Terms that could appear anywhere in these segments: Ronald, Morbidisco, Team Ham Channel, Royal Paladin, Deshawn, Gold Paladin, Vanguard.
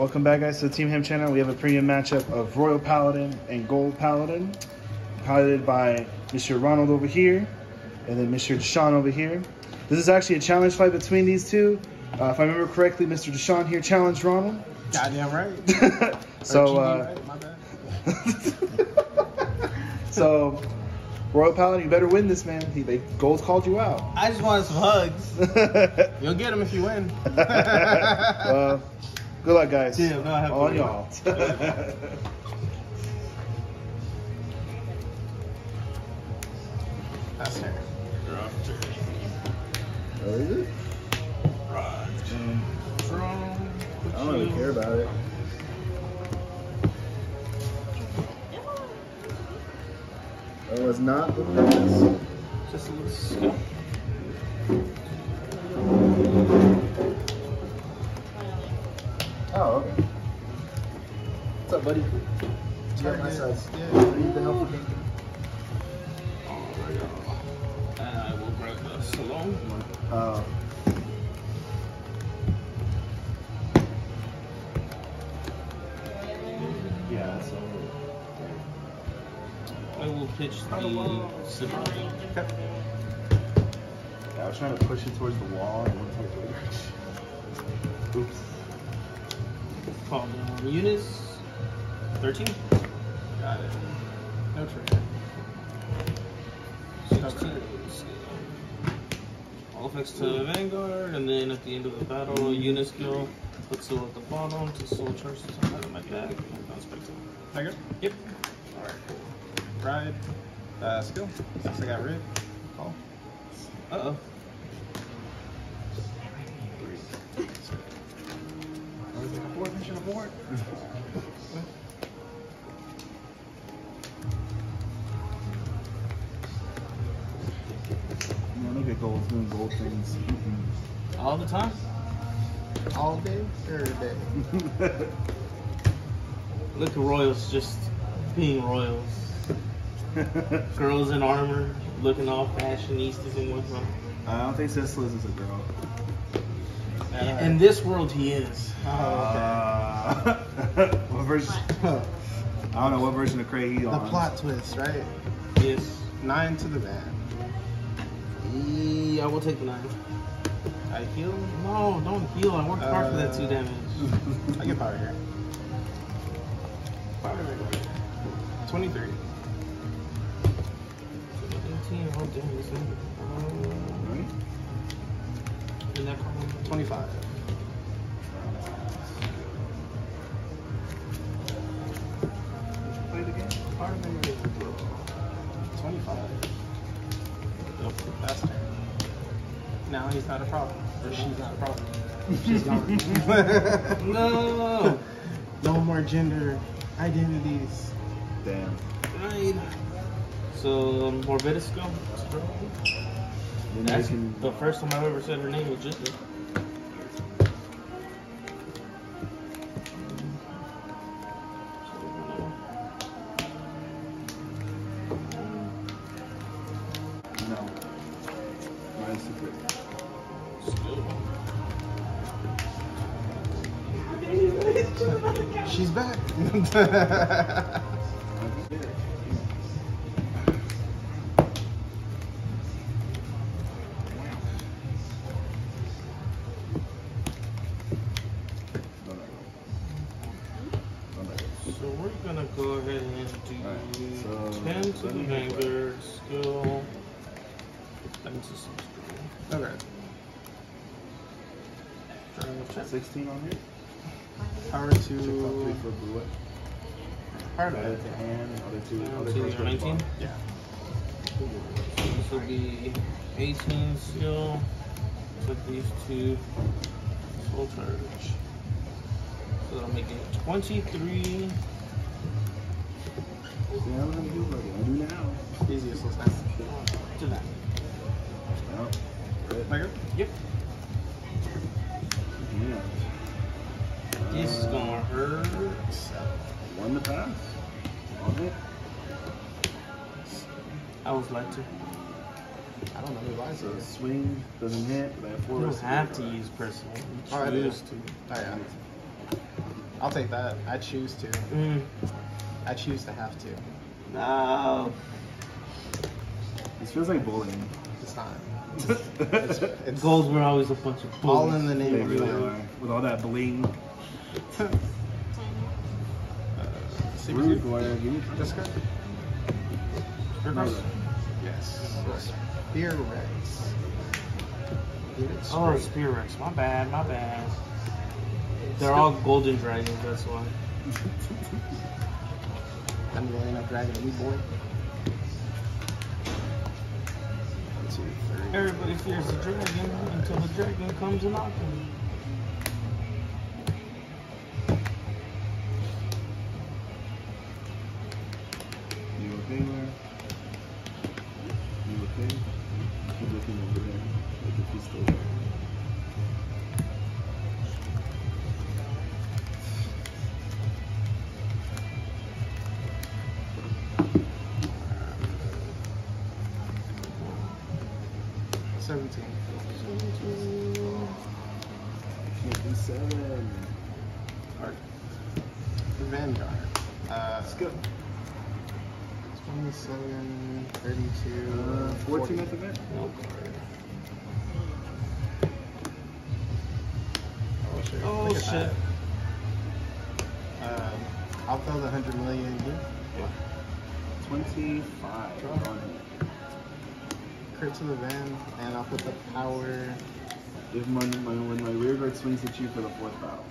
Welcome back, guys, to the Team Ham Channel. We have a premium matchup of Royal Paladin and Gold Paladin, piloted by Mr. Ronald over here, and then Mr. Deshawn over here. This is actually a challenge fight between these two. If I remember correctly, Mr. Deshawn here challenged Ronald. Goddamn right. So, right, my bad. So, Royal Paladin, you better win this, man. They Gold called you out. I just wanted some hugs. You'll get them if you win. Good luck, guys. Yeah, no, I have all y'all. That's her. Oh, is it? I don't really care about it. I was not looking at this. Just a little scoop. Oh, okay. What's up, buddy? Check my size. I need the help. I will grab the salon. Oh. Yeah, that's all right. I will pitch the salon. Okay. Yeah, I was trying to push it towards the wall and went towards the wall. Oops. Call down Eunice. 13? Got it. No trigger. 16. All effects to Vanguard, and then at the end of the battle, Eunice skill puts soul at the bottom to soul charge something out of my bag and bounce back to I good? Yep. Alright, cool. Ride. Skill. Since I got rid. Call. Uh oh. Board. Man, look at Gold doing Gold things. All the time? All day? Every day. Look at Royals just being Royals. Girls in armor, looking all fashionistas and whatnot. I don't think Cecily's is a girl. In this world, he is. Okay. What version? I don't know what version of Craig he's on. The plot twist, right? Yes. 9 to the man. I will take the 9. I heal? No, don't heal. I worked hard for that 2 damage. I get power here. Power. 23. 18. Oh, damn, this number. 25. Play the game. 25. Nope. Faster. Now he's not a problem. Or she's not a problem. She's not. No. No more gender identities. Damn. Right. So Morbidisco. That's the first time I've ever said her name was just this. No. My secret. Still. She's back. So we're gonna go ahead and do right, so 10 to the Vanguard skill. Okay. 16 on here. Power to for blue. Power to hand. Other two 19. Yeah. This will be 18 skill. Put these 2 soul charge. So that'll make it 23. Yeah, I'm gonna do it. I do now. It's easier, so it's not. Do that. No. Right. Yep. Yeah. This is gonna hurt. One to pass. On it. I was like to. I don't know who buys it. Swing doesn't hit. But I have 4 you don't have to use personal. You choose to. I'll take that. I choose to. I choose to have to. No. This feels like bullying. It's not. It's Goals were always a bunch of bullies. All in the name of really with all that bling. Rude Warrior, you need this card? Reverse. Yes. Spear Rex. Oh, Spear Rex. My bad, my bad. They're all golden dragons, that's why. I'm rolling up dragon and boy. 1, 2, 3. Everybody fears the dragon until the dragon comes and knocks them. Vanguard. Let's go. 27, 32, 14 at the event? Nope. Oh shit. Oh, shit. I'll throw the 100 million here. Yeah. 25. Draw on it. Crit to the van, and I'll put the power. If when my rear guard swings at you for the fourth battle.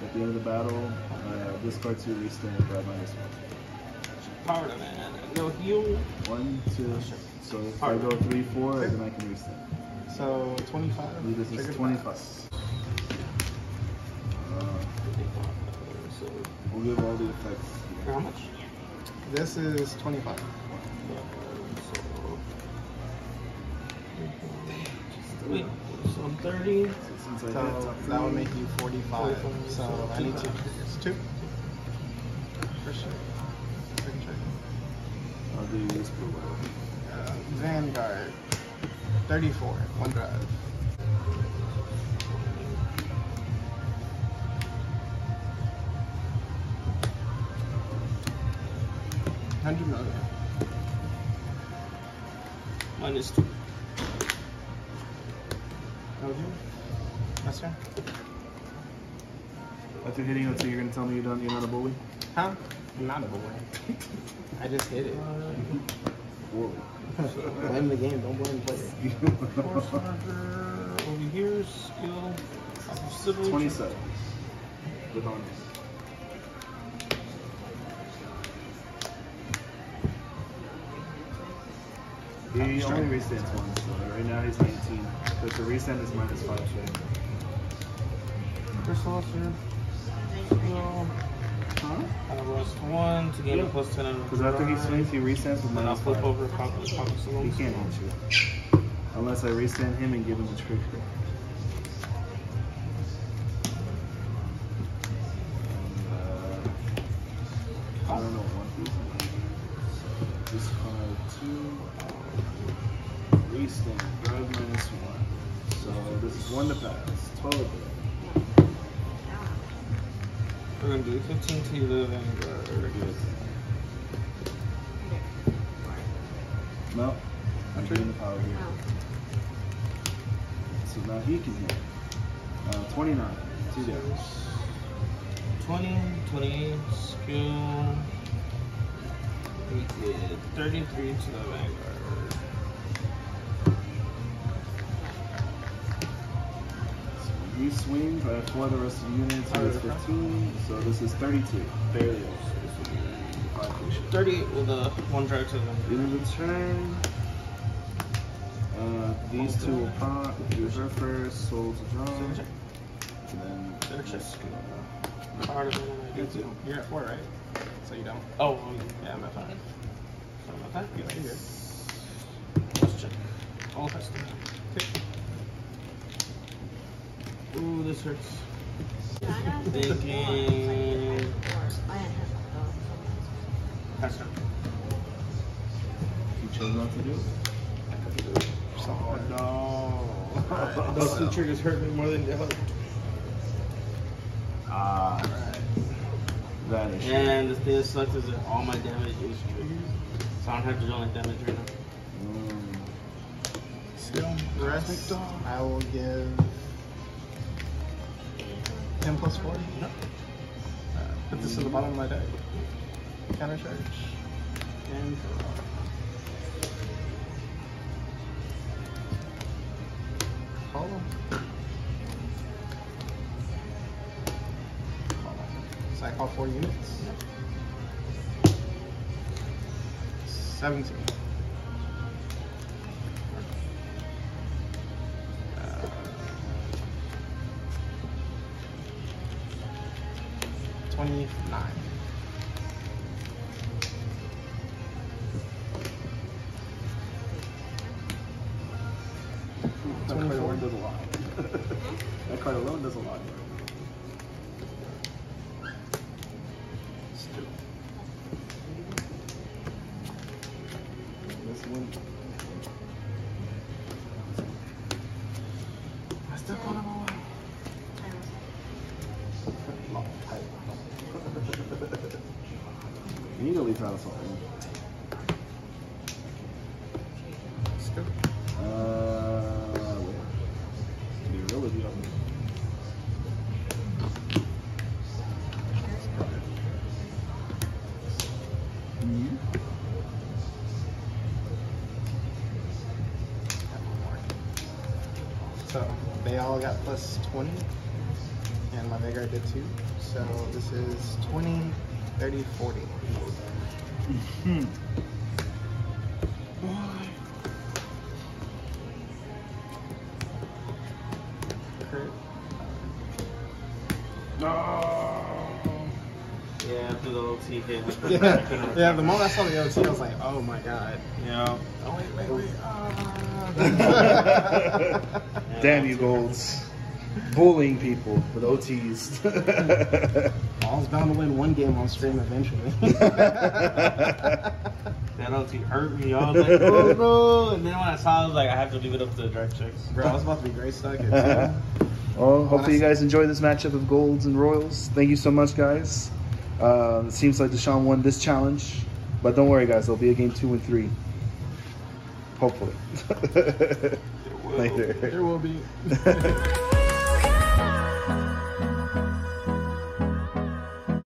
At the end of the battle, discard 2, restore, and grab -1. Power to man. No heal. 1, 2. So if I go 3, 4, okay. Then I can restore. So 25. This is 25. We'll give all the effects. How much? This is 25. Wait. So I'm 30. So that would make you 45. So I need to. It's 2. For sure. Second check. I'll do this for a while. Vanguard. 34. One drive. $100 million. -2. That's right. After hitting it, so you're gonna tell me you're not a bully? Huh? I'm not a bully. I just hit it. Bully. Blame the game. Don't blame the player. Force Hunter over here. Skill. 27. With honors. He only resets once, so right now he's 19. So to reset is -5 shit. First officer. Huh? I'll roast 1 to gain a +10 on the because after he swings, he resets with -5. I'll flip over a couple. He can't hit you. Unless I reset him and give him a trick. I don't know what. Just 5, 2. Stand, drive -1. So this is 1 to pass, 12 to go. We're going to do 15 to the Vanguard. No, I'm doing the power here. So now he can hit. 29, 2 damage. 20, 28, skill. We did 33 to the Vanguard. You swing, but I have 4 the rest of the units, so it's 15, so this is 32. Barely. 38 with a 1 drag to them. End of the turn. These 2 will pop. Use her first, soul to draw. And then you're at 4, right? So you don't. Oh, yeah, I'm at 5. So I'm at 5? Yeah, you're good. Let's check. All tests. Okay. Ooh, this hurts. Thinking. That's her. You chose not to do it? I couldn't do it. Oh, no. Those 2 triggers hurt me more than the other. Ah. vanish. And the thing that sucks is that all my damage is triggered. So I don't have to do any damage right now. Still rest. I will give 10 plus 4. No. Put this in the bottom of my deck. Counter charge. And follow. So I call 4 units. 17. I got plus 20, and my Vanguard did too. So this is 20, 30, 40. Mm-hmm. Kurt. No! Yeah, after the OT hit. Yeah. Yeah, the moment I saw the OT, I was like, oh my god. Yeah. Oh, wait. Damn you, Golds. Bullying people with OTs. All's bound to win one game on stream eventually. That OT hurt me. I was like, oh no. And then when I saw it, I was like, I have to leave it up to the direct checks. Bro, I was about to be great stuck. Well, hopefully you guys enjoyed this matchup of Golds and Royals. Thank you so much, guys. It seems like Deshawn won this challenge. But don't worry, guys. There'll be a game 2 and 3. Hopefully. There will be.